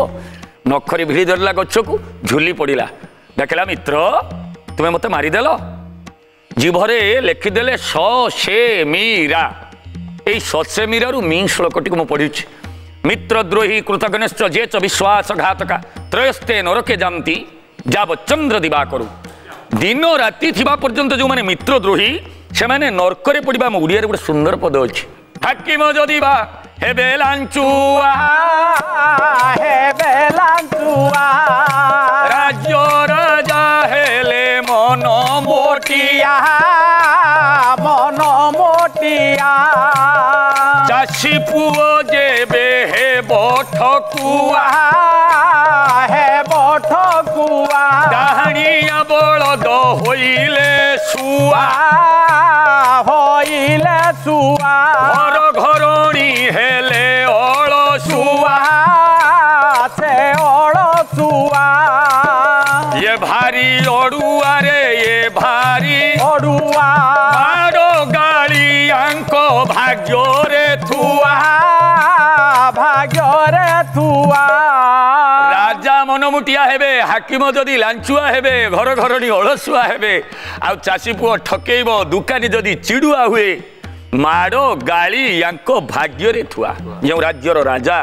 नखरे भिड़ी धरला गच्छकू झुली पड़ा देखला मित्र तुम्हें मत मारिदेल जीभरे लिखिदेले से मीरा ये सत्य मीरु मी श्लोकटी को पढ़ी मित्रद्रोही कृतघ्नश्च जे च विश्वासघातका त्रयस्ते नरके जामती जब चंद्र दिवाकरु दिन राति थिबा पर्यंत जो माने मित्रद्रोही से माने नरक रे पड़िबा म उड़िया रे गोटे सुंदर पद अछि हाकिम जदि बा हे बेलांचुआ हे बेलांचुआ राज्य राजा हेले मन मोटिया चाषी पुओ जेबे हे बठकुआ डाहणिया बलद होइले सुआ घर घरणी हेले अलसुआ ये भारी अड़ुआ रे ये भारी अड़ुआ मारो गाली अंको भाग्य रे थुआ राजा मन ମୁଟିଆ ହେବେ, ହାକିମ ଯଦି ଲାଞ୍ଚୁଆ ହେବେ, ଘର ଘରଣୀ ଅଳସୁଆ ହେବେ, ଆଉ ଚାଷୀ ପୁଅ ଠକେଇବ, ଦୋକାନୀ ଯଦି ଚିଡ଼ୁଆ ହୁଏ, ମାଡ଼ ଗାଳି ୟାଙ୍କ ଭାଗ୍ୟରେ ଥୁଆ। ଯେଉଁ ରାଜ୍ୟର ରାଜା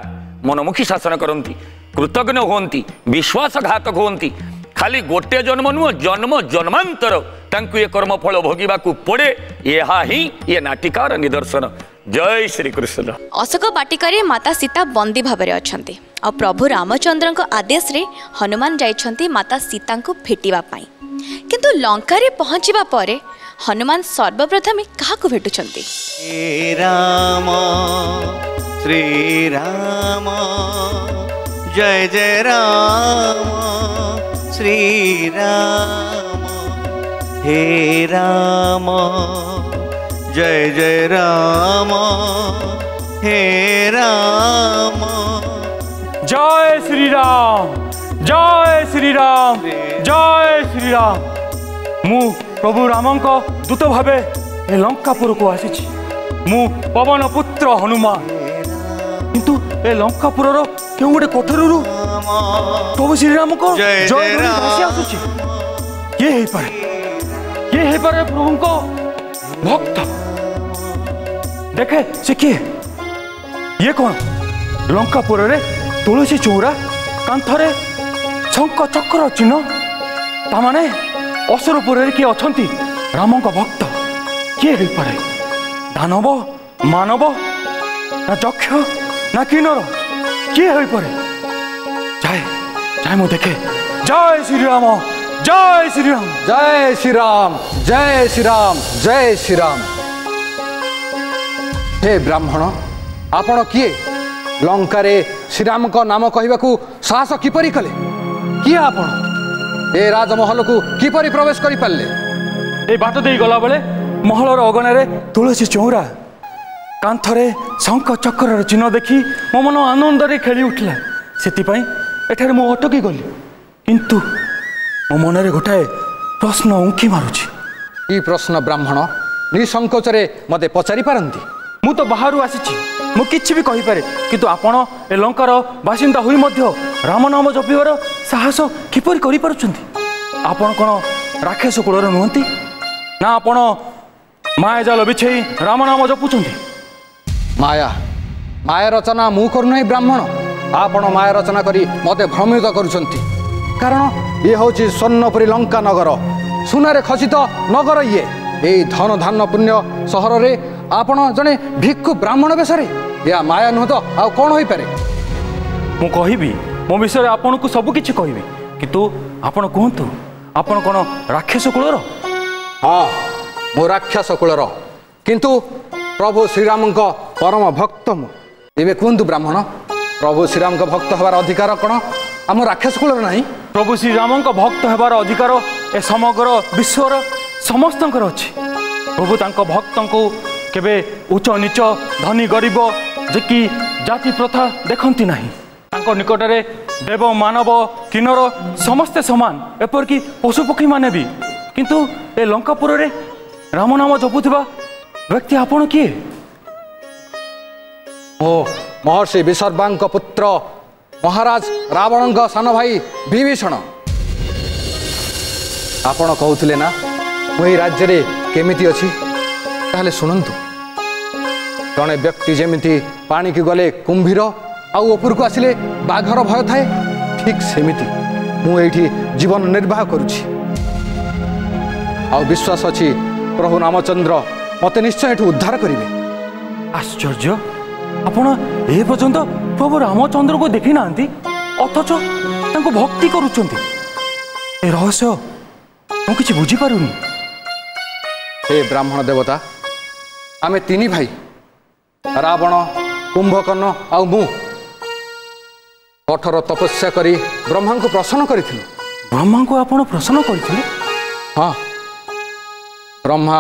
ମନମୁଖୀ ଶାସନ କରନ୍ତି, କୃତଘ୍ନ ହୁଅନ୍ତି, ବିଶ୍ୱାସଘାତକ ହୁଅନ୍ତି, ଖାଲି ଗୋଟେ ଜନ୍ମ ନୁହଁ, ଜନ୍ମ ଜନ୍ମାନ୍ତର ତାଙ୍କୁ ଏ କର୍ମଫଳ ଭୋଗିବାକୁ ପଡ଼େ। ଏହା ହିଁ ଏ ନାଟିକାର ନିଦର୍ଶନ। जय श्री कृष्ण। अशोक बाटिकारे माता सीता बंदी भावरे अछंती और प्रभु रामचंद्र को आदेश रे हनुमान जाइछंती माता सीता को भेटिबा पाई, किंतु लंकारे पहुँचवा परे हनुमान सर्वप्रथमे काहाकु भेटुछंती? श्री राम जय जय राम श्री राम हे राम जय जय राम हे राम जय श्री राम जय श्री राम जय श्री राम। मु प्रभु राम को दूत भावे लंकापुर को आसीछि। मु पवन पुत्र हनुमान, किंतु ए लंकापुर रो केउ गोटे कोठरु प्रभु श्री राम को जय जय राम। ये हे पर प्रभु को भक्त देखे से किए? ये कौन? लंकापुर रे तुलसी चौरा कांथरे शंख चक्र चिन्ह, तामाने असुरपुर रे किए अछंती राम को भक्त? किए हे पारे? दानव, मानव ना चक्ष ना किन्नर, किए हे पारे? जाए जाए मु देखे। जय श्री राम जय श्री राम जय श्री राम जय श्री राम जय श्री राम। हे ब्राह्मण, आपण किए? लंकारे श्रीराम को नाम कहवाकू साहस किपरि कले? किए आपण ए राजमहल को किपरि प्रवेश करि पाले? ए बाट देई गला बेले महलर अगन रे तुलसी चौरा कांथरे शंख चक्र चिन्ह देखी मो मन आनंद रे खेली उठला। सेतिपाई एठारे मो अटकी गली, किंतु मो मन रे गोटाए प्रश्न उंकी मारुची। ई प्रश्न ब्राह्मण निसंकोचरे मते पचारि पारंती। मु तो बाहर आसीची, मु किछि भी कहि पारे, किंतु आपण ए लंकार बासिंदा होई मध्य राम नाम जपिवार साहस किपर करि पारुछंती? आपण कोन राक्षस कुलर नहुंती ना? आपण माया जाल बिछई राम नाम जपुछंती? माया माया रचना मु करु नै ब्राह्मण, आपण माया रचना करी मते भ्रमित करुछंती। कारण ये होची स्वर्णपुरी लंका नगर, सुनारे खचित नगर। ये ए धन धान्य पुण्य शहर रे आपण जने भिक्खु ब्राह्मण बेशरे या माया नुह तो आ कोन होई पारे? मु कहिबी, मो विषय आपण को सब किछि कहिबी, किंतु आपण कोंतु आपण कोन राक्षस कुलर? हां, मो राक्षस कुलर, किंतु प्रभु श्री राम को परम भक्त मु। एबे कोंतु ब्राह्मण, प्रभु श्री राम को भक्त होबार अधिकार कोन हम राक्षस कुलर नाही? प्रभु श्री राम को भक्त होबार अधिकार ए समग्र विश्वर समस्तंकर अछि। प्रभु तांको भक्तन को केबे उच्च नीच धनी गरीब जे कि जाति प्रथा देखती ना, तांको निकटरे देव मानव किन्नर समस्ते समान, एपर कि पशुपक्षी माने भी। किंतु ए लंकापुर रे राम नाम जपुथिबा व्यक्ति आपण किए? ओ महर्षि विसर्बांक पुत्र महाराज रावण सान भाई विभीषण। आपण कहूथिले ना मुई राज्य रे केमिति अछि? ताहले सुनंतु, जड़े व्यक्ति जमी पाणी की गले कुंभीर आपर को आसिले बाघर भय थाए, ठीक सेमिति मुझे जीवन निर्वाह करुँच। विश्वास अच्छी प्रभु रामचंद्र मते निश्चय ये उद्धार करेंगे। आश्चर्य, आपण ए पर्यंत प्रभु रामचंद्र को देखी ना अथच तांको भक्ति करुँच? ए रहस्य मु किछि बुझी पारुनी। हे ब्राह्मण देवता, आमे तीन भाई रावण कुंभकर्ण आउ मु कठोर तपस्या करी ब्रह्मा को प्रसन्न करिथिलु। ब्रह्मा को आपण प्रसन्न करिथिले? हां, ब्रह्मा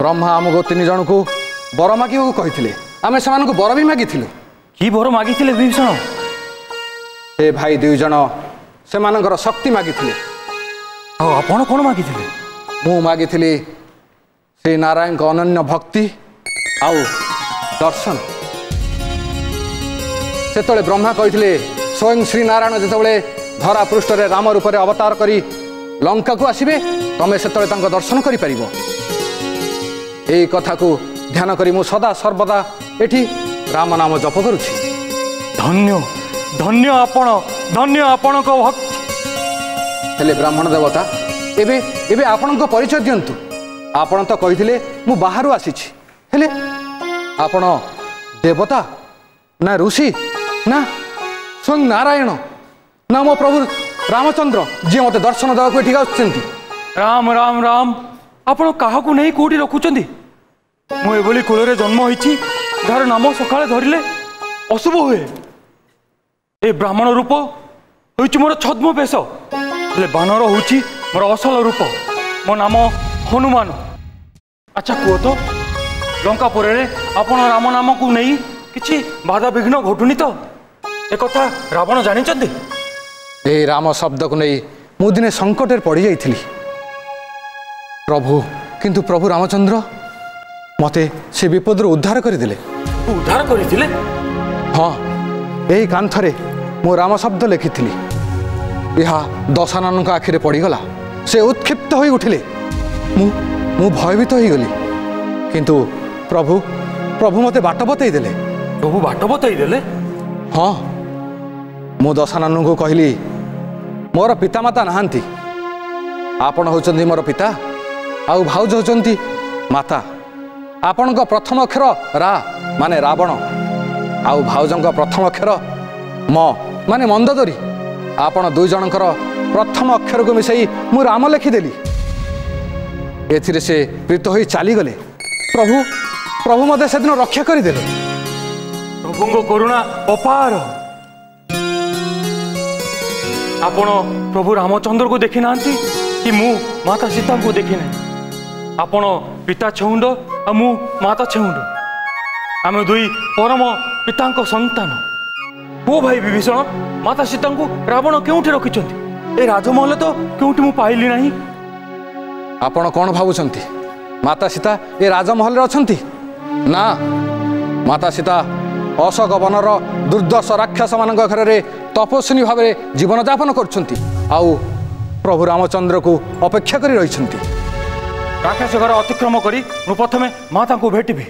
ब्रह्मा हमको तीन जन को बर मागिबाकू कहिथिले। आमे समान को बर भी मागिथिलु। की बर मागिथिले विभीषण? हे भाई दुई जन सेमानकर शक्ति मागिथिले। आ आपण कोन मागिथिले? मु मागिथिले श्री नारायण को अनन्य भक्ति आओ दर्शन। से ब्रह्मा कहते स्वयं श्रीनारायण जिते धरा पृष्ठ में राम रूप से अवतार कर लंका को आसबे तमें से दर्शन करें। यही कथा को ध्यान करी मु सदा सर्वदा एठी राम नाम जप करुछि। धन्य धन्य आपण को भक्त। हेले ब्राह्मण देवता एबे एबे आपण को परिचय दियंतु। आपण तो कहिथिले मु बाहरु आसीछि, हेले आपण देवता ना ऋषि ना स्वयं नारायण ना मो प्रभु रामचंद्र जी मते दर्शन देवा को ठिका आछंती। राम राम राम आपण काहा को नहीं कोठी रखुचंदी। मु एबोली कुल रे जन्म होईछि, धार नाम सकाळे धरिले अशुभ हुए। ए ब्राह्मण रूप होईछि मोर छद्म बेश, हेले बानर होईछि मोर असल रूप। मो नाम हनुमान। अच्छा कहो तो लंकापुर आपण राम नाम को नहीं किसी बाधा विघ्न घटुनी तो? एक कथा रावण जानी चंदी। ए राम शब्द को नहीं मु दिने संकट में पड़ी जाइथिली प्रभु, किंतु प्रभु रामचंद्र मते से विपद उद्धार करदे। उद्धार करथिले? हाँ, यही कांथरे मो राम शब्द लिखी थी। यह दशानन का आखिरे पड़गला, से उत्क्षिप्त हो उठिले। मु भयभीत हो गली, किंतु प्रभु प्रभु मते बाट बतई देले। प्रभु बाट बतई देले? हाँ, मु दशानन को कहली मोर पितामाता नहांती, आपण होचंती मोर पिता, आउ भाउज होचंती माता। आपण को प्रथम अक्षर रा माने रावण, आउ भाउज को प्रथम अक्षर म माने मंदोदरी। आपण दुई जनकर प्रथम अक्षर को मिसई मु राम लिखिदेली। एथिरे से प्रीत होई चाली गले। प्रभु प्रभु मते से दिन रक्षा करि देले। प्रभु को करुणा अपार। आपण प्रभु रामचंद्र को देखि नांती कि मु माता सीता को देखि नै। आपण पिता छौंड आ मु माता छौंड, आमे दुई परम पिता को संतान। मो भाई विभीषण माता सीता को रावण क्योंठी रखिचंती? ए राजमहल तो क्योंठी मु पाइली नाही। आपण कोन भाबुचंती माता सीता ए राजमहल रे अछंती? ना, माता सीता अशोक वनर दुर्दश राक्षस मानक घर रे तपस्विनी भाव रे जीवन यापन करछंती, आउ प्रभु रामचंद्र को अपेक्षा करी रहिछंती। राक्षस घर अतिक्रम करी मु प्रथमे माता को भेटिबी,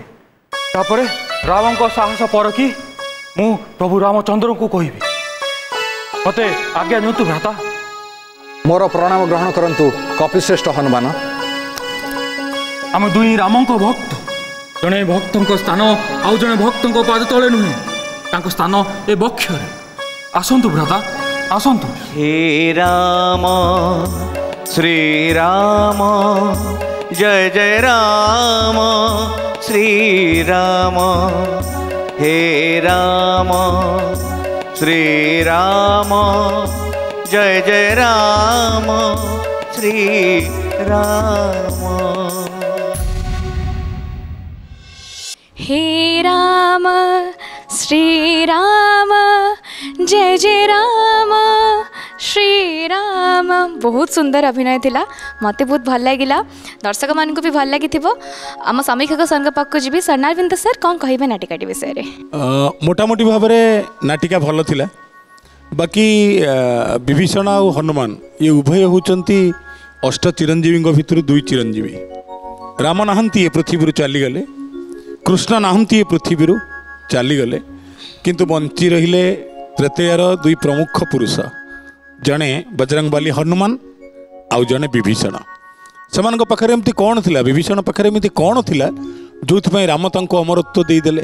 तापरे रावण को साहस परखी मु प्रभु रामचंद्र को कहिबी मते आज्ञा दिंतु भ्राता। मोर प्रणाम ग्रहण करंतु कपिश्रेष्ठ हनुमान। आम दुई राम को भक्त, जड़े भक्त स्थान आउ जड़े भक्त पाद तले नुहे, स्थान ए बक्षर। आसंतु भ्राता आसंतु। हे राम श्री राम जय जय राम श्री राम, हे राम श्री राम जय जय राम श्री राम। हे राम श्री राम जय जय राम श्री राम। बहुत सुंदर अभिनय थिला, मते बहुत भल लागिला, दर्शक मान को भी भल लागि थिबो। आम समीक्षक सर के पाखक जीवी सरनारविंद सर कौन कहिबे नाटिकाटी विषय रे? मोटामोटी भाव में नाटिका भल थिला। बाकी विभीषण आ हनुमान ये उभय होचंती अष्ट चिरंजीवी भितर दुई चिरंजीवी। राम नाहंती ये पृथ्वी चली गले, कृष्ण नाहंती ये पृथ्वी चली गले, किंतु बंची रहिले तृतीयर दुई प्रमुख पुरुष, जड़े बजरंगबली हनुमान आउ जड़े विभीषण। सेमानक पाखरे एमती कौन थिला? विभीषण पाखरे एमती कौन थिला जोथिपई राम तांको अमरत्व देई देले?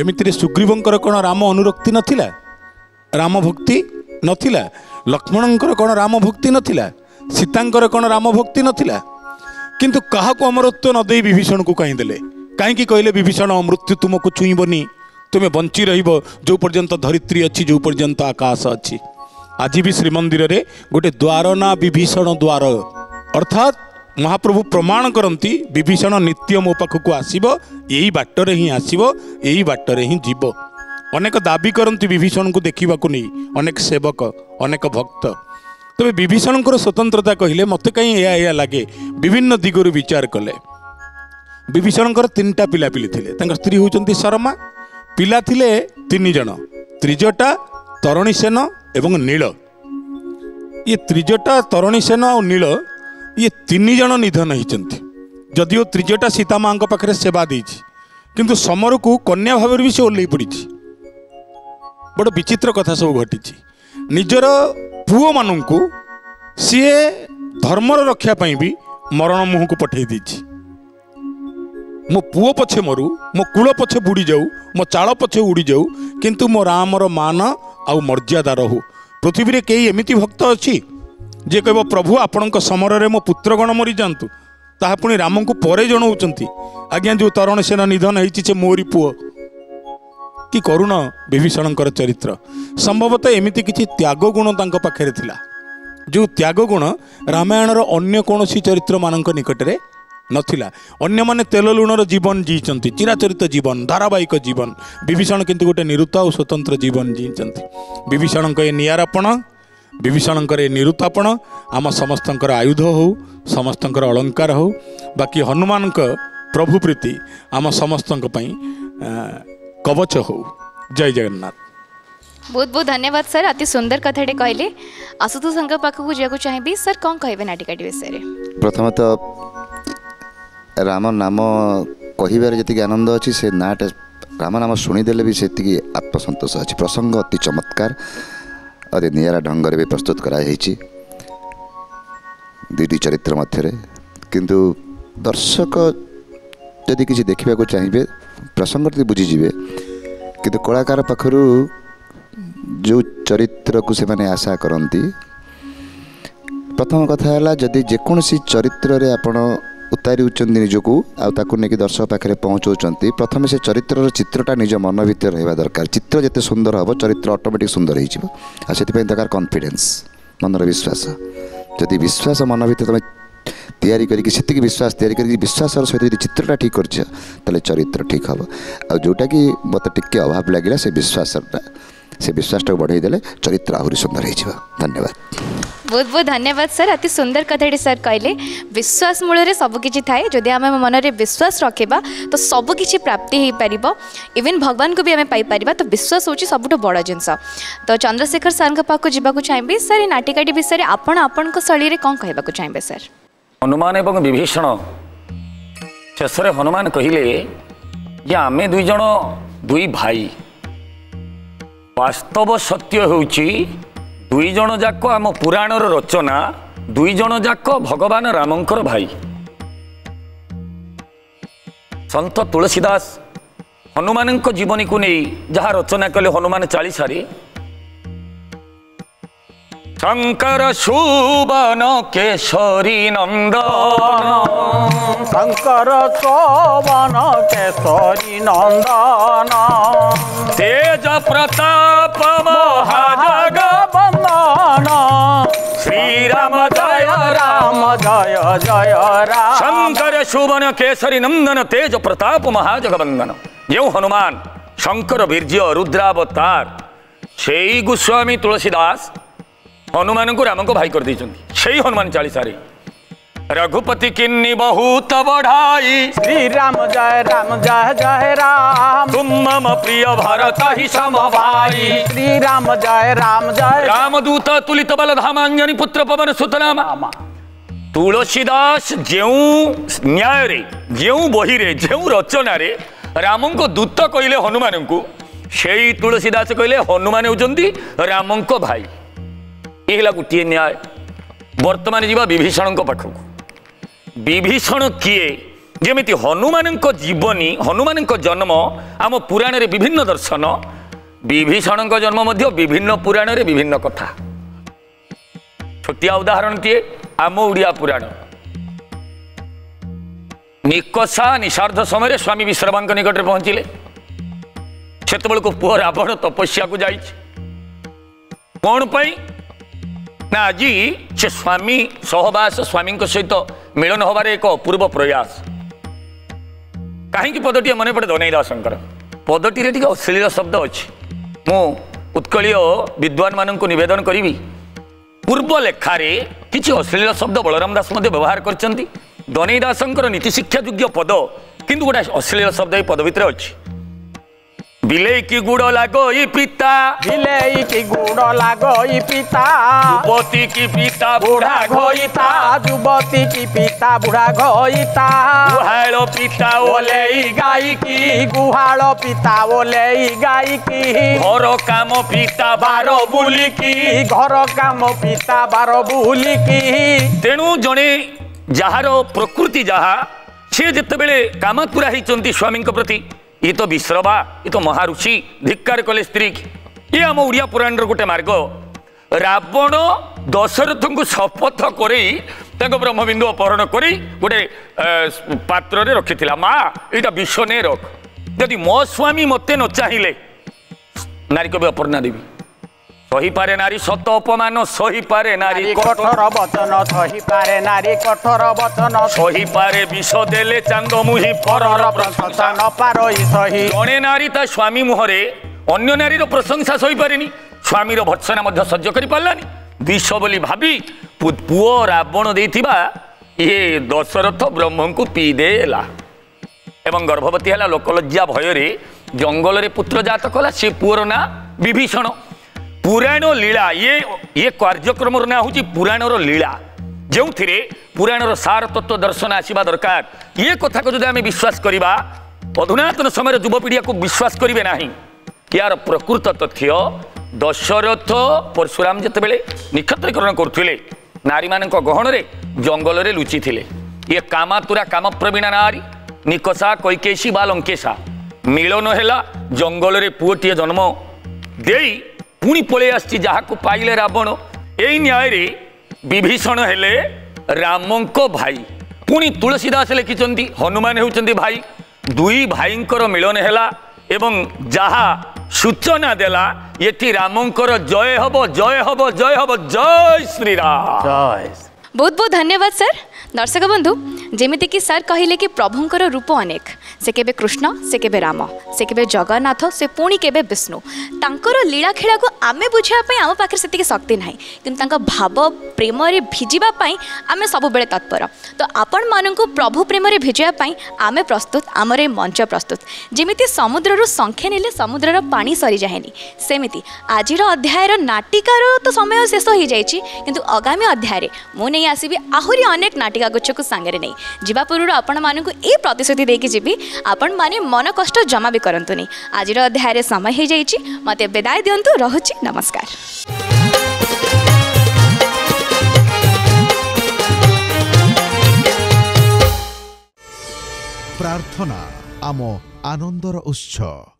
एमितिरे सुग्रीवंकर कोन राम अनुरक्ति नथिला, राम भक्ति नथिला? लक्ष्मणंकर कोन राम भक्ति नथिला? सीतांकर कोन राम भक्ति नथिला? किंतु काहाको अमरत्व न देई विभीषण को काई देले? काईकी कहले विभीषण मृत्यु तुमको छुईबनी, तुम्हें बंची रहिब जो पर्यंत धरित्री अच्छी, जो पर्यंत आकाश अच्छी। आज भी श्रीमंदिर रे गोटे द्वार ना विभीषण द्वार, अर्थात महाप्रभु प्रमाण करती विभीषण नित्य मो पाखक आसब, यही बाटर हिं आसब, यही बाटर हिं जीव। अनेक दाबी करती विभीषण को देखा नहीं, अनेक सेवक अनेक भक्त। तबे विभीषण को स्वतंत्रता कहले मत कहीं या लगे। विभिन्न दिगरु विचार कले। विभीषण तीन टा पिला पिली थे, स्त्री होती शर्मा, पिला थे तीन जन, त्रिजटा तरुणी सेन एवं नील ये त्रिजटा तरुणी सेन और नील ये तीन जन निधन होती जदिव त्रिजटा सीता माँ पाखे सेवा दे किंतु समर को कन्या भाव भी सी ओल्ल पड़ी बड़ विचित्र कथा सब घटी निजर पुओ मान को सी धर्मर रक्षापी भी मरण मुह को पठे मो पुओ पछे मरू मो कूल पछे बुड़ी जाऊ मो चाल पछे उड़ी जाऊ किंतु मो रामर मान आउ मर्यादा रहू। पृथ्वी में कई एमती भक्त अच्छी जे कह प्रभु आपण समर में मो पुत्रगण मरी जातु ताहा पुणी राम को परे जनाऊँच आज्ञा जो तरण सेन निधन हो मोरी पुओ कि करुण विभीषण चरित्र संभवतः एमती किसी त्याग गुण पाखे जो त्याग गुण रामायणर अन्य कौन चरित्र मान निकटने नथिला। अन्य माने तेल लुणर जीवन जीचंती चिराचरित जीवन धारावाहिक जीवन विभीषण किंतु गोटे निरुता और स्वतंत्र जीवन जीचंती। विभीषण ए नियारापण विभीषण ए निरुतापण आम समस्त आयुध हो समस्त अलंकार हो बाकी हनुमान प्रभु प्रीति आम समस्त कवच हो। जय जगन्नाथ। बहुत बहुत धन्यवाद सर अति सुंदर कथाटे कहले। आशुतोष पाखक जावाक चाहिए सर कौन कहे नाटिका विषय प्रथम तो राम नाम कहार जी आनंद अच्छी से नाटे राम नाम शुणीदे भी से आत्मसंतोष अच्छी प्रसंग अति चमत्कार अति निरा ढंग भी प्रस्तुत कराई दुईटी चरित्र मध्य किंतु दर्शक जदि किसी देखा चाहिए प्रसंग बुझीजे किंतु कलाकार पाखर जो चरित्र को से आशा करती प्रथम कथा है जदि जेकोसी चरित्र आपण उतारी निजको आगे दर्शक पाखे पहुँचाऊँच प्रथम से चरित्र चित्रटा निज मन भर रहा दरकार। चित्र जिते सुंदर हम चरित्र ऑटोमेटिक सुंदर होती दरकार कॉन्फिडेंस मनर विश्वास जदि विश्वास मन भर तुम या विश्वास या विश्वास सहित चित्रटा ठीक कर चरित्र ठीक हम आ जोटा कि मत टे अभाव लगे से विश्वासटा बढ़ेदेले चरित्र आहुरी सुंदर हो। धन्यवाद। बहुत बहुत धन्यवाद सर अति सुंदर कथाटी सर कहले। विश्वास मूल सबकि थाए जदि आम मन में विश्वास रखा तो सबकि प्राप्ति हो पार इवन भगवान को भी आम पाइपर तो विश्वास हूँ सबुठ बड़ जिनस। तो चंद्रशेखर सर पाक जावाक चाहिए सर ये नाटिकाटी विषय आपण आपण शैली में कौन कहवाक चाहिए सर। हनुमान एवं विभीषण शेष हनुमान कहले आमे दुईज दुई भाई वास्तव सत्य हो दुई जन जाक आम पुराण रचना दुई जन जाक भगवान रामंकर भाई। संत तुलसीदास हनुमान जीवनी को नहीं जहाँ रचना कले हनुमान चालीसारे शंकर सुवन केशरी नंदन शंकर सुवन केशरी नंदन तेज प्रताप महाजगवंदन श्री राम जय जय राम शंकर सुवन केशरी नंदन तेज प्रताप महाजगवंदन यो हनुमान शंकर वीर्य रुद्रावतार से गोस्वामी तुलसीदास हनुमान को राम को भाई कर दी से हनुमान चालीसा रघुपति किन्नी बहुत बढ़ाई श्री राम जय जय राम तुम मम प्रिय भरत ही समभाई श्री राम जय राम दूत तुलित बल धामांजनी पुत्र पवन सुत नामा। तुलसीदास जेऊ न्याय रे जेऊ बही रे जेऊ रचना रे राम को दूत कहले हनुमान को सेई तुलसीदास कहले हनुमान होजंती राम को भाई एला गोटे न्याय। वर्तमान जीवा विभीषण को पाखक विभीषण किए जमी हनुमान जीवनी हनुमान जन्म आम पुराण रे विभिन्न दर्शन विभीषण जन्म मध्य विभिन्न पुराण रे विभिन्न कथा छोटिया उदाहरण दिए आम उड़िया पुराण निकसा निषार्ध समय स्वामी विश्रवा निकट में पहुंचले सेतबल को पुह रावण तपस्या को जाई कौन पाई ना आज से स्वामी सहवास स्वामी सहित मिलन हबार एक अपूर्व प्रयास कहीं पदटी मन पड़े दनई दासर पदटी टी अश्लील शब्द अच्छी मु उत्कलीय विद्वान मान को निवेदन करी पूर्व लेखार कि अश्लील शब्द बलराम दास व्यवहार करचंती दनई दासर नीतिशिक्षा योग्य पद किंतु गोटे अश्लील शब्द ये पद भितर अच्छी बिलई की गुड़ लागोई पिता, बिलई की गुड़ लागोई पिता, युवती की पिता बुढ़ा घोईता, युवती की पिता बुढ़ा घोईता, गुहाड़ो पिता ओलेई गाई की, गुहाड़ो पिता ओलेई गाई की, घरो कामो पिता बारो बुली की, घरो कामो पिता बारो बुली की। तेणु जणे जहारो प्रकृति जहा से जितेबले कामतपुरा होइचंती स्वामी प्रति ये तो विश्रवा ये तो महारुषि धिक्कार कले स्त्री ये आम उड़िया पुराण गोटे मार्ग रावण दशरथ को शपथ करई ब्रह्मबिंदु अपहरण कर गोटे पात्र रे रखी माँ यहाँ विष नहीं रख यदि मो स्वामी मत न चाहिए नारी कभी अपना देवी सही पारे नारी सत अपमान सही पारे नारी कठोर वचन सही पारे नारी कठोर वचन सही पारे विष देले चांद मुहि परर प्रशंसा न पारोई सही जणे नारी ता स्वामी मुहरे अन्य नारी रो प्रशंसा सही पारेनी स्वामी रो भर्त्सना मध्य सह्य करि पारलानी विष बोली भाबी पुओ रावण देथिबा ये दशरथ ब्रह्म को पी देला एवं गर्भवती हला लोकलज्जा भय रे जंगल रे पुत्र जात कला से पुओर ना विभीषण पुराण लीला ये कार्यक्रम ना हूँ पुराण लीला जो थी पुराण सार तत्व दर्शन आसवा दरकार ये कथा को जब आम विश्वास करवा अधुनातन समय युवपीढ़ी को विश्वास करेंगे ना यार प्रकृत तथ्य दशरथ परशुराम जितेबले निक्षत्रीकरण करुले नारी मान गहन जंगल में लुचि थे ये कामातुरा काम प्रवीणा नारी निकसा कैकेयी बा लंकेशा मिलन है जंगल में पुओटे जन्म दे पुणी पलै आसी जहाँ पाइले रावण यही न्याय विभीषण हेले राम को भाई पुणी तुलसीदास लिखिं हनुमान होउचंदी भाई दुई भाईंकर मिलन हेला एवं जहाँ सूचना देला ये रामंकर जय हब जय हब जय हब जय श्री राम जय। बहुत बहुत धन्यवाद सर। दर्शक बंधु जेमिति कि सर कहले कि प्रभुंकर रूप अनेक से केबे कृष्ण से केबे राम से केबे जगन्नाथ से पुणी केबे विष्णु तांकर लीला खेला को आमे बुझापे आम पाखे से शक्ति ना किंतु तांका भाव प्रेम भिजापी आम सब बेले तत्पर तो आपण मानक प्रभु प्रेम भिजापी आम प्रस्तुत आमर ए मंच प्रस्तुत जेमिति समुद्ररु संख्या नेले समुद्रर पानी सरी जाएनी सेमिति आजिर अध्यायर नाटिकार तो समय शेष हो जाएगी किंतु आगामी अध्याय मु नहीं आसबि आहुरी अनेक नाटिका गुच्छक सांगे नहीं जीवा पूर्व आपण मानक ए प्रतिश्रुति देके जीवी आपण माने मन कष्ट जमा भी करंतु नहीं आजिर अध्याय समय हो जाइए मत विदाय दिंतु रहुची नमस्कार। प्रार्थना आम आनंदर उत्सव।